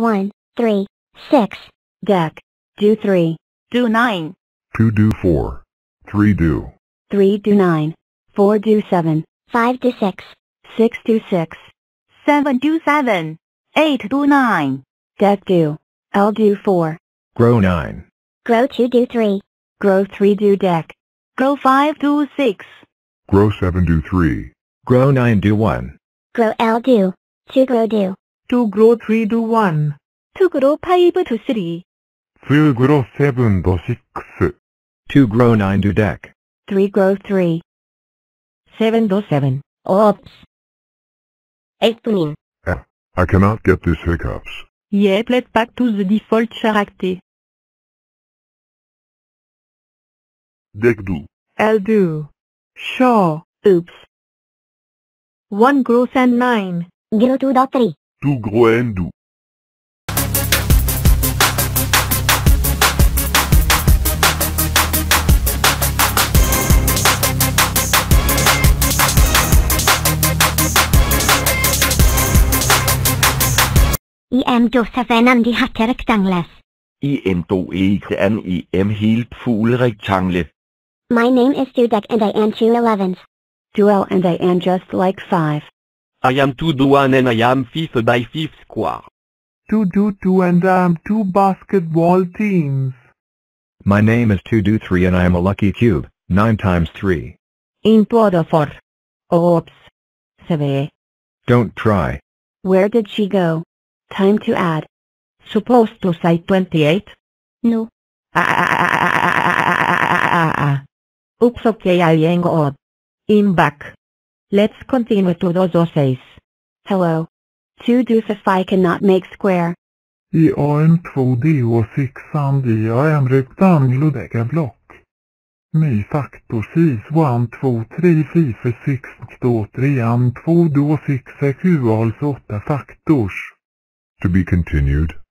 1, 3, 6. Deck. Do 3. Do 9. 2 do 4. 3 do. 3 do 9. 4 do 7. 5 do 6. 6 do 6. 7 do 7. 8 do 9. Deck do. L do 4. Grow 9. Grow 2 do 3. Grow 3 do deck. Grow 5 do 6. Grow 7 do 3. Grow 9 do 1. Grow L do. 2 grow do. 2 grow 3 do 1. 2 grow 5 do 3. 3 grow 7 do 6. 2 grow 9 do deck. 3 grow 3. 7 do 7. Oops. 8 min. I cannot get these hiccups. Yeah, let's back to the default character. Deck do. I'll do. Sure. Oops. 1 grow and 9. Grow 2 do 3. 2 grow and do. IM2 rectangles. IM2 and IM helt full rectangle. My name is Dudek and I am 2 11s. 2L and I am just like 5. I am 2 1 and I am 5 by 5 square. 2 2 2 and I am 2 basketball teams. My name is 2 2 3 and I am a lucky cube. 9 times 3. In 4 4. Oops. 7. Don't try. Where did she go? Time to add. Supposed to say 28? No. Oops, okay, I am odd. I'm back. Let's continue to those says. Hello. 2 do 5 cannot make square. I am 2 do 6 and I am rectangle deck and block. My factor is 1, 2, 3, 4, 6 do 3 and 2 do 6 equals 8 factors. To be continued.